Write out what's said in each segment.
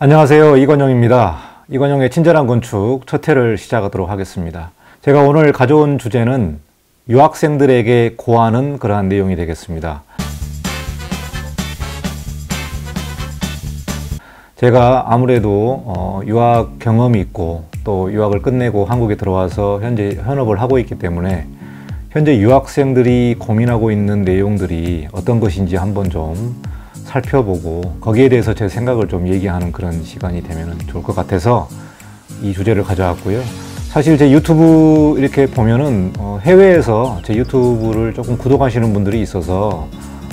안녕하세요, 이건영입니다. 이건영의 친절한 건축 첫 회를 시작하도록 하겠습니다. 제가 오늘 가져온 주제는 유학생들에게 고하는 그러한 내용이 되겠습니다. 제가 아무래도 유학 경험이 있고 또 유학을 끝내고 한국에 들어와서 현재 현업을 하고 있기 때문에 현재 유학생들이 고민하고 있는 내용들이 어떤 것인지 한번 좀 살펴보고 거기에 대해서 제 생각을 좀 얘기하는 그런 시간이 되면 좋을 것 같아서 이 주제를 가져왔고요. 사실 제 유튜브 이렇게 보면은 해외에서 제 유튜브를 조금 구독하시는 분들이 있어서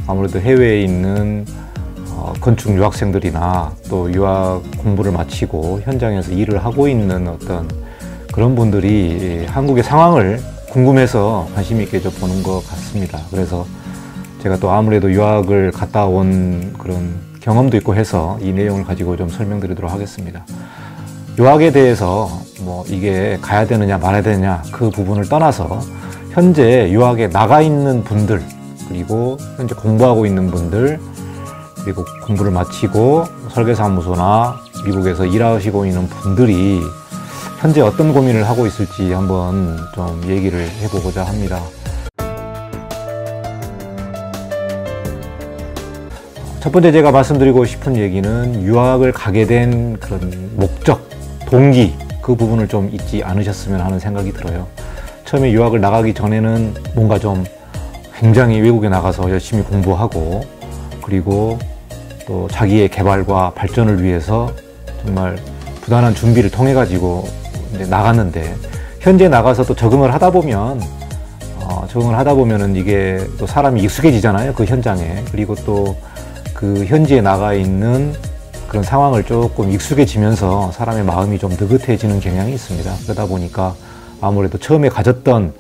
아무래도 해외에 있는 건축 유학생들이나 또 유학 공부를 마치고 현장에서 일을 하고 있는 어떤 그런 분들이 한국의 상황을 궁금해서 관심 있게 좀 보는 것 같습니다. 그래서 제가 또 아무래도 유학을 갔다 온 그런 경험도 있고 해서 이 내용을 가지고 좀 설명드리도록 하겠습니다. 유학에 대해서 뭐 이게 가야 되느냐 말아야 되느냐 그 부분을 떠나서 현재 유학에 나가 있는 분들, 그리고 현재 공부하고 있는 분들, 그리고 공부를 마치고 설계사무소나 미국에서 일하시고 있는 분들이 현재 어떤 고민을 하고 있을지 한번 좀 얘기를 해보고자 합니다. 첫 번째 제가 말씀드리고 싶은 얘기는 유학을 가게 된 그런 목적, 동기, 그 부분을 좀 잊지 않으셨으면 하는 생각이 들어요. 처음에 유학을 나가기 전에는 뭔가 좀 굉장히 외국에 나가서 열심히 공부하고, 그리고 또 자기의 개발과 발전을 위해서 정말 부단한 준비를 통해 가지고 이제 나갔는데, 현재 나가서 또 적응을 하다 보면은 이게 또 사람이 익숙해지잖아요, 그 현장에. 그리고 또 그 현지에 나가 있는 그런 상황을 조금 익숙해지면서 사람의 마음이 좀 느긋해지는 경향이 있습니다. 그러다 보니까 아무래도 처음에 가졌던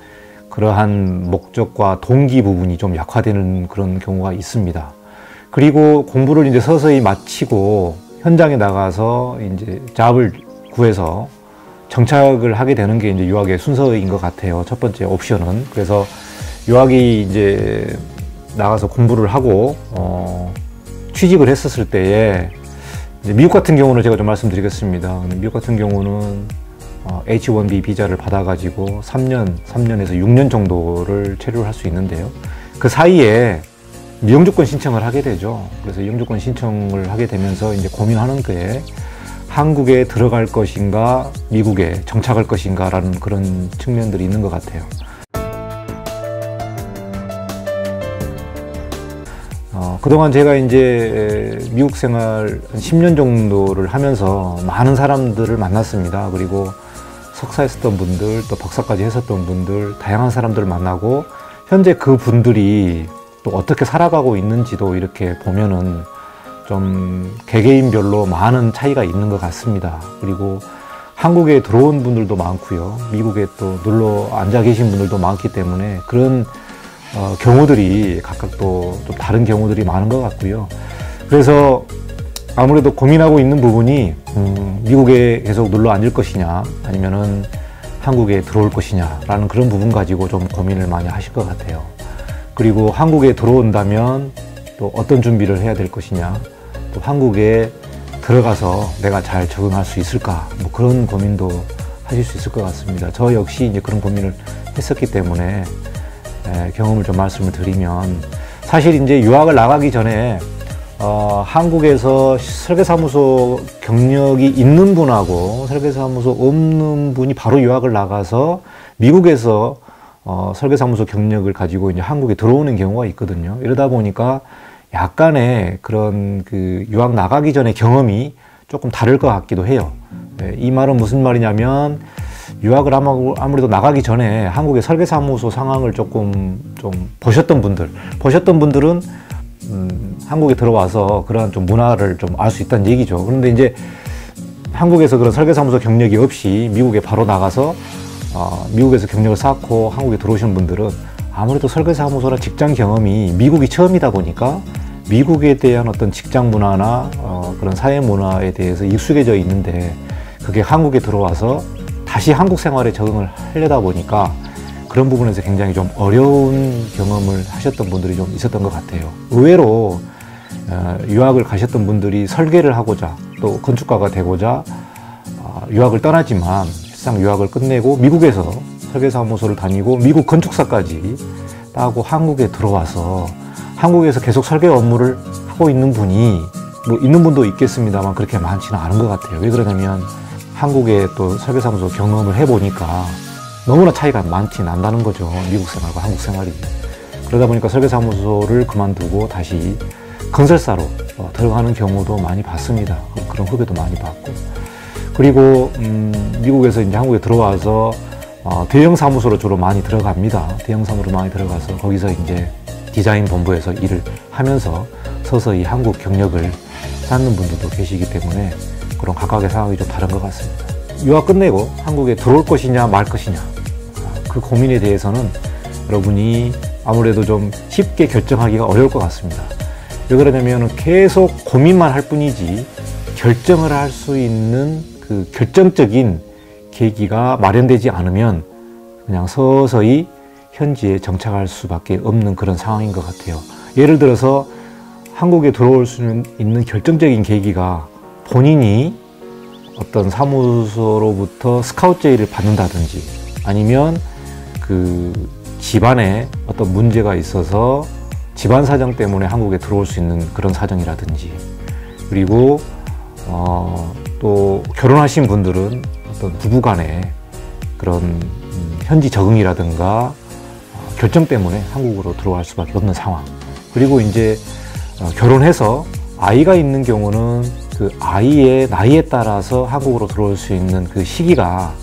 그러한 목적과 동기 부분이 좀 약화되는 그런 경우가 있습니다. 그리고 공부를 이제 서서히 마치고 현장에 나가서 이제 잡을 구해서 정착을 하게 되는 게 이제 유학의 순서인 것 같아요. 첫 번째 옵션은. 그래서 유학이 이제 나가서 공부를 하고 취직을 했었을 때에, 미국 같은 경우는 제가 좀 말씀드리겠습니다. 미국 같은 경우는 H1B 비자를 받아가지고 3년에서 6년 정도를 체류를 할 수 있는데요. 그 사이에 이용주권 신청을 하게 되죠. 그래서 이용주권 신청을 하게 되면서 이제 고민하는 게 한국에 들어갈 것인가, 미국에 정착할 것인가라는 그런 측면들이 있는 것 같아요. 그동안 제가 이제 미국 생활 한 10년 정도를 하면서 많은 사람들을 만났습니다. 그리고 석사했었던 분들, 또 박사까지 했었던 분들, 다양한 사람들을 만나고, 현재 그 분들이 또 어떻게 살아가고 있는지도 이렇게 보면은 좀 개개인별로 많은 차이가 있는 것 같습니다. 그리고 한국에 들어온 분들도 많고요. 미국에 또 눌러 앉아 계신 분들도 많기 때문에 그런 경우들이 각각 또 좀 다른 경우들이 많은 것 같고요. 그래서 아무래도 고민하고 있는 부분이 미국에 계속 눌러 앉을 것이냐, 아니면은 한국에 들어올 것이냐라는 그런 부분 가지고 좀 고민을 많이 하실 것 같아요. 그리고 한국에 들어온다면 또 어떤 준비를 해야 될 것이냐, 또 한국에 들어가서 내가 잘 적응할 수 있을까, 뭐 그런 고민도 하실 수 있을 것 같습니다. 저 역시 이제 그런 고민을 했었기 때문에 경험을 좀 말씀을 드리면, 사실 이제 유학을 나가기 전에 한국에서 설계사무소 경력이 있는 분하고 설계사무소 없는 분이 바로 유학을 나가서 미국에서 설계사무소 경력을 가지고 이제 한국에 들어오는 경우가 있거든요. 이러다 보니까 약간의 그런 그 유학 나가기 전에 경험이 조금 다를 것 같기도 해요. 이 말은 무슨 말이냐면, 유학을 아무래도 나가기 전에 한국의 설계사무소 상황을 좀 보셨던 분들은 한국에 들어와서 그러한 좀 문화를 좀 알 수 있다는 얘기죠. 그런데 이제 한국에서 그런 설계사무소 경력이 없이 미국에 바로 나가서 미국에서 경력을 쌓고 한국에 들어오시는 분들은 아무래도 설계사무소나 직장 경험이 미국이 처음이다 보니까 미국에 대한 어떤 직장 문화나 그런 사회 문화에 대해서 익숙해져 있는데, 그게 한국에 들어와서 다시 한국 생활에 적응을 하려다 보니까 그런 부분에서 굉장히 좀 어려운 경험을 하셨던 분들이 좀 있었던 것 같아요. 의외로 유학을 가셨던 분들이 설계를 하고자 또 건축가가 되고자 유학을 떠나지만 실상 유학을 끝내고 미국에서 설계사무소를 다니고 미국 건축사까지 따고 한국에 들어와서 한국에서 계속 설계 업무를 하고 있는 분이 뭐 있는 분도 있겠습니다만 그렇게 많지는 않은 것 같아요. 왜 그러냐면 한국의 또 설계사무소 경험을 해보니까 너무나 차이가 많이 난다는 거죠. 미국 생활과 한국 생활이. 그러다 보니까 설계사무소를 그만두고 다시 건설사로 들어가는 경우도 많이 봤습니다. 그런 후배도 많이 봤고. 그리고 미국에서 이제 한국에 들어와서 대형 사무소로 주로 많이 들어갑니다. 대형 사무소로 많이 들어가서 거기서 이제 디자인 본부에서 일을 하면서 서서히 한국 경력을 쌓는 분들도 계시기 때문에 그런 각각의 상황이 좀 다른 것 같습니다. 유학 끝내고 한국에 들어올 것이냐 말 것이냐 그 고민에 대해서는 여러분이 아무래도 좀 쉽게 결정하기가 어려울 것 같습니다. 왜 그러냐면 계속 고민만 할 뿐이지 결정을 할 수 있는 그 결정적인 계기가 마련되지 않으면 그냥 서서히 현지에 정착할 수밖에 없는 그런 상황인 것 같아요. 예를 들어서 한국에 들어올 수 있는 결정적인 계기가 본인이 어떤 사무소로부터 스카웃 제의를 받는다든지 아니면 그 집안에 어떤 문제가 있어서 집안 사정 때문에 한국에 들어올 수 있는 그런 사정이라든지 그리고 또 결혼하신 분들은 어떤 부부간의 그런 현지 적응이라든가 결정 때문에 한국으로 들어갈 수밖에 없는 상황 그리고 이제 결혼해서 아이가 있는 경우는 그 아이의 나이에 따라서 한국으로 들어올 수 있는 그 시기가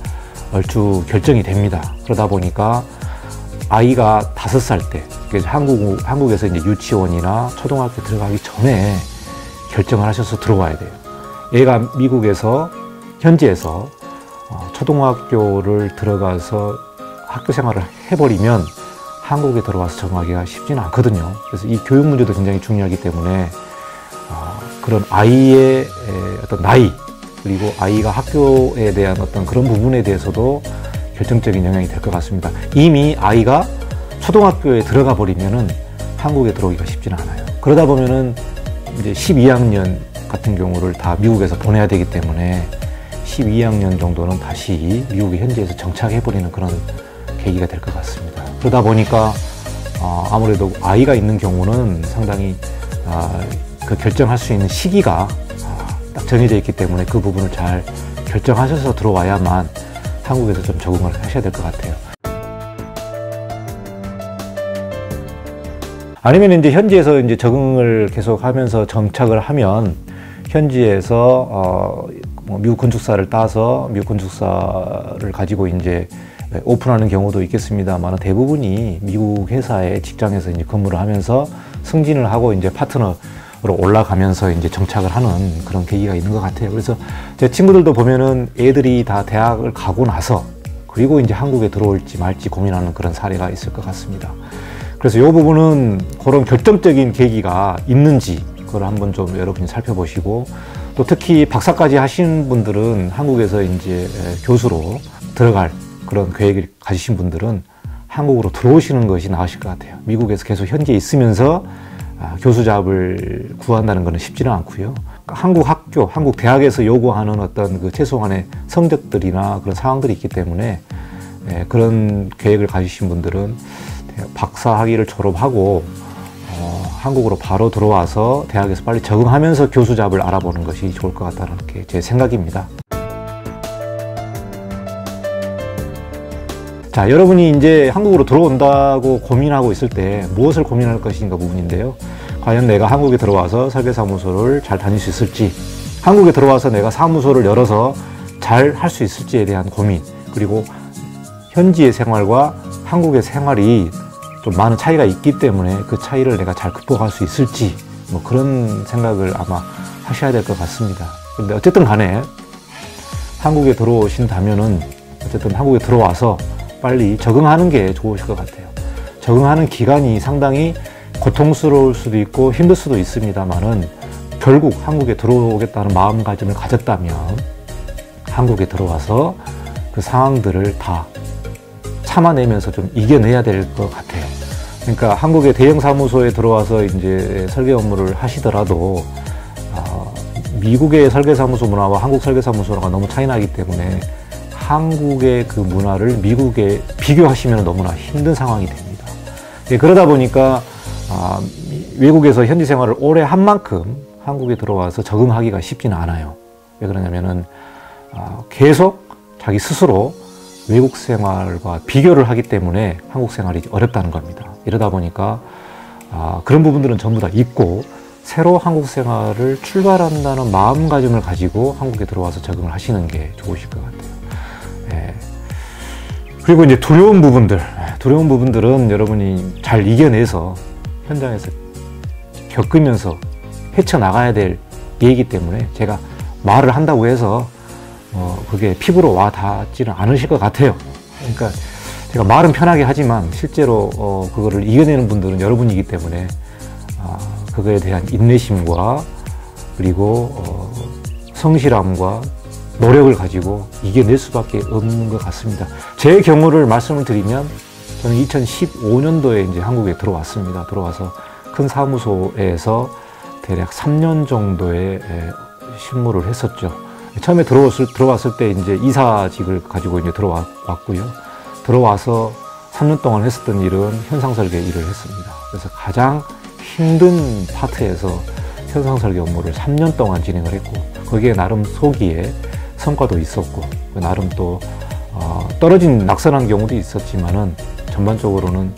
얼추 결정이 됩니다. 그러다 보니까 아이가 5살 때, 한국에서 이제 유치원이나 초등학교 들어가기 전에 결정을 하셔서 들어와야 돼요. 애가 미국에서, 현지에서 초등학교를 들어가서 학교 생활을 해버리면 한국에 들어와서 적응하기가 쉽지는 않거든요. 그래서 이 교육 문제도 굉장히 중요하기 때문에 그런 아이의 어떤 나이 그리고 아이가 학교에 대한 어떤 그런 부분에 대해서도 결정적인 영향이 될 것 같습니다. 이미 아이가 초등학교에 들어가 버리면은 한국에 들어오기가 쉽지는 않아요. 그러다 보면은 이제 12학년 같은 경우를 다 미국에서 보내야 되기 때문에 12학년 정도는 다시 미국의 현지에서 정착해 버리는 그런 계기가 될 것 같습니다. 그러다 보니까 아무래도 아이가 있는 경우는 상당히 그 결정할 수 있는 시기가 딱 정해져 있기 때문에 그 부분을 잘 결정하셔서 들어와야만 한국에서 좀 적응을 하셔야 될 것 같아요. 아니면 이제 현지에서 이제 적응을 계속하면서 정착을 하면 현지에서 미국 건축사를 따서 미국 건축사를 가지고 이제 오픈하는 경우도 있겠습니다만 대부분이 미국 회사의 직장에서 이제 근무를 하면서 승진을 하고 이제 파트너 올라가면서 이제 정착을 하는 그런 계기가 있는 것 같아요. 그래서 제 친구들도 보면은 애들이 다 대학을 가고 나서 그리고 이제 한국에 들어올지 말지 고민하는 그런 사례가 있을 것 같습니다. 그래서 이 부분은 그런 결정적인 계기가 있는지 그걸 한번 좀 여러분이 살펴보시고 또 특히 박사까지 하신 분들은 한국에서 이제 교수로 들어갈 그런 계획을 가지신 분들은 한국으로 들어오시는 것이 나으실 것 같아요. 미국에서 계속 현지에 있으면서 교수 잡을 구한다는 것은 쉽지는 않고요. 한국 학교, 한국 대학에서 요구하는 어떤 그 최소한의 성적들이나 그런 상황들이 있기 때문에 그런 계획을 가지신 분들은 박사 학위를 졸업하고 한국으로 바로 들어와서 대학에서 빨리 적응하면서 교수 잡을 알아보는 것이 좋을 것 같다는 게 제 생각입니다. 자, 여러분이 이제 한국으로 들어온다고 고민하고 있을 때 무엇을 고민할 것인가 부분인데요. 과연 내가 한국에 들어와서 설계사무소를 잘 다닐 수 있을지, 한국에 들어와서 내가 사무소를 열어서 잘 할 수 있을지에 대한 고민, 그리고 현지의 생활과 한국의 생활이 좀 많은 차이가 있기 때문에 그 차이를 내가 잘 극복할 수 있을지, 뭐 그런 생각을 아마 하셔야 될 것 같습니다. 근데 어쨌든 간에 한국에 들어오신다면은 어쨌든 한국에 들어와서 빨리 적응하는 게 좋으실 것 같아요. 적응하는 기간이 상당히 고통스러울 수도 있고 힘들 수도 있습니다만은 결국 한국에 들어오겠다는 마음가짐을 가졌다면 한국에 들어와서 그 상황들을 다 참아내면서 좀 이겨내야 될 것 같아요. 그러니까 한국의 대형 사무소에 들어와서 이제 설계 업무를 하시더라도 미국의 설계사무소 문화와 한국 설계사무소 문화가 너무 차이나기 때문에 한국의 그 문화를 미국에 비교하시면 너무나 힘든 상황이 됩니다. 예, 그러다 보니까 외국에서 현지 생활을 오래 한 만큼 한국에 들어와서 적응하기가 쉽지는 않아요. 왜 그러냐면은 계속 자기 스스로 외국 생활과 비교를 하기 때문에 한국 생활이 어렵다는 겁니다. 이러다 보니까 그런 부분들은 전부 다 잊고 새로 한국 생활을 출발한다는 마음가짐을 가지고 한국에 들어와서 적응을 하시는 게 좋으실 것 같아요. 예. 그리고 이제 두려운 부분들은 여러분이 잘 이겨내서 현장에서 겪으면서 헤쳐나가야 될 얘기이기 때문에 제가 말을 한다고 해서 그게 피부로 와 닿지는 않으실 것 같아요. 그러니까 제가 말은 편하게 하지만 실제로 그거를 이겨내는 분들은 여러분이기 때문에 그거에 대한 인내심과 그리고 성실함과 노력을 가지고 이겨낼 수밖에 없는 것 같습니다. 제 경우를 말씀을 드리면 저는 2015년도에 이제 한국에 들어왔습니다. 들어와서 큰 사무소에서 대략 3년 정도의 실무를 했었죠. 처음에 들어왔을 때 이제 이사직을 가지고 이제 들어왔고요. 들어와서 3년 동안 했었던 일은 현상설계 일을 했습니다. 그래서 가장 힘든 파트에서 현상설계 업무를 3년 동안 진행을 했고, 거기에 나름 소기에 성과도 있었고, 나름 또 떨어진 낙선한 경우도 있었지만은 전반적으로는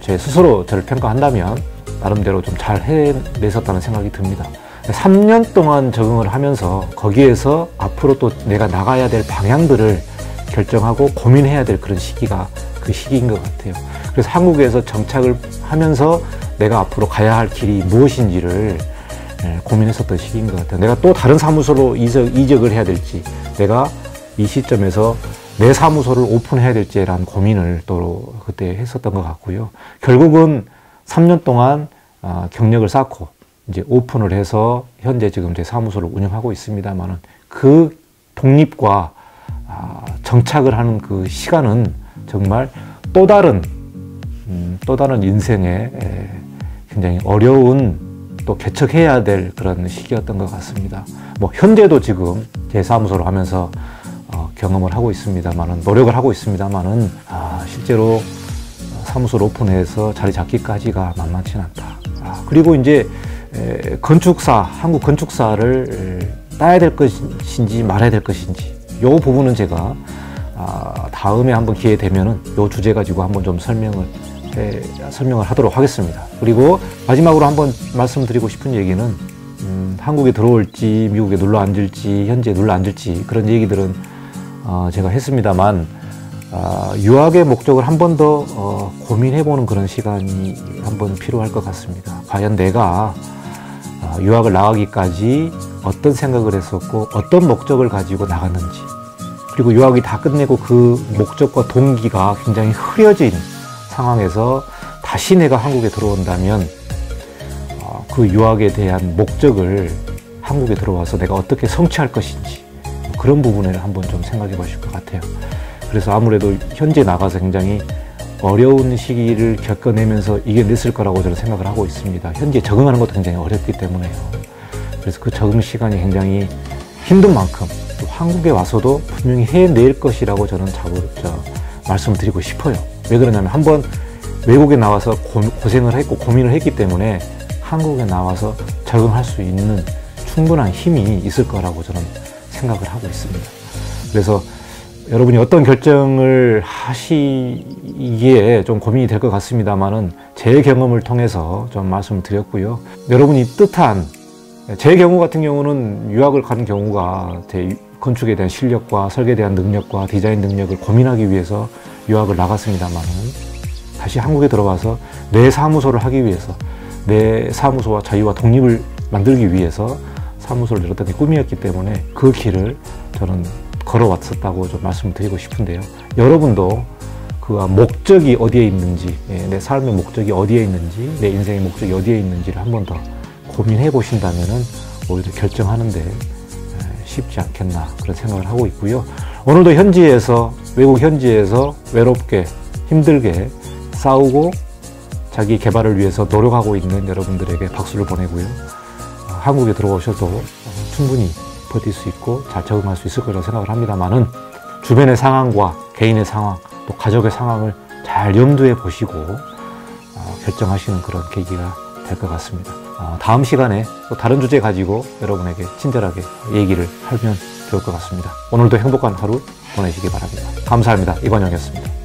제 스스로 저를 평가한다면 나름대로 좀 잘 해냈었다는 생각이 듭니다. 3년 동안 적응을 하면서 거기에서 앞으로 또 내가 나가야 될 방향들을 결정하고 고민해야 될 그런 시기가 그 시기인 것 같아요. 그래서 한국에서 정착을 하면서 내가 앞으로 가야 할 길이 무엇인지를 고민했었던 시기인 것 같아요. 내가 또 다른 사무소로 이적을 해야 될지, 내가 이 시점에서 내 사무소를 오픈해야 될지라는 고민을 또 그때 했었던 것 같고요. 결국은 3년 동안 경력을 쌓고 이제 오픈을 해서 현재 지금 제 사무소를 운영하고 있습니다만은 그 독립과 정착을 하는 그 시간은 정말 또 다른 인생에 굉장히 어려운, 또 개척해야 될 그런 시기였던 것 같습니다. 뭐 현재도 지금 제 사무소를 하면서 경험을 하고 있습니다만은, 노력을 하고 있습니다만은 실제로 사무소를 오픈해서 자리 잡기까지가 만만치는 않다. 그리고 이제 한국 건축사를 따야 될 것인지 말아야 될 것인지, 요 부분은 제가 다음에 한번 기회 되면은 요 주제 가지고 한번 좀 설명을 하도록 하겠습니다. 그리고 마지막으로 한번 말씀드리고 싶은 얘기는 한국에 들어올지 미국에 눌러 앉을지 현재 눌러 앉을지 그런 얘기들은 제가 했습니다만 유학의 목적을 한 번 더 고민해보는 그런 시간이 한번 필요할 것 같습니다. 과연 내가 유학을 나가기까지 어떤 생각을 했었고 어떤 목적을 가지고 나갔는지, 그리고 유학이 다 끝내고 그 목적과 동기가 굉장히 흐려진 상황에서 다시 내가 한국에 들어온다면 그 유학에 대한 목적을 한국에 들어와서 내가 어떻게 성취할 것인지, 그런 부분을 한번 좀 생각해 보실 것 같아요. 그래서 아무래도 현재 나가서 굉장히 어려운 시기를 겪어내면서 이겨냈을 거라고 저는 생각을 하고 있습니다. 현재 적응하는 것도 굉장히 어렵기 때문에요. 그래서 그 적응 시간이 굉장히 힘든 만큼 또 한국에 와서도 분명히 해낼 것이라고 저는 말씀드리고 싶어요. 왜 그러냐면 한번 외국에 나와서 고생을 했고 고민을 했기 때문에 한국에 나와서 적응할 수 있는 충분한 힘이 있을 거라고 저는 생각을 하고 있습니다. 그래서 여러분이 어떤 결정을 하시기에 좀 고민이 될 것 같습니다만은 제 경험을 통해서 좀 말씀을 드렸고요. 여러분이 뜻한, 제 경우 같은 경우는 유학을 간 경우가 제 건축에 대한 실력과 설계에 대한 능력과 디자인 능력을 고민하기 위해서 유학을 나갔습니다만은 다시 한국에 들어와서 내 사무소를 하기 위해서, 내 사무소와 자유와 독립을 만들기 위해서 사무소를 열었던 게 꿈이었기 때문에 그 길을 저는 걸어왔었다고 좀 말씀드리고 싶은데요. 여러분도 그 목적이 어디에 있는지, 내 삶의 목적이 어디에 있는지, 내 인생의 목적이 어디에 있는지를 한 번 더 고민해 보신다면은 오히려 결정하는데 쉽지 않겠나 그런 생각을 하고 있고요. 오늘도 외국 현지에서 외롭게 힘들게 싸우고 자기 개발을 위해서 노력하고 있는 여러분들에게 박수를 보내고요. 한국에 들어오셔도 충분히 버틸 수 있고 잘 적응할 수 있을 거라고 생각을 합니다만은 주변의 상황과 개인의 상황, 또 가족의 상황을 잘 염두에 보시고 결정하시는 그런 계기가 될 것 같습니다. 다음 시간에 또 다른 주제 가지고 여러분에게 친절하게 얘기를 하면 좋을 것 같습니다. 오늘도 행복한 하루 보내시기 바랍니다. 감사합니다. 이관영이었습니다.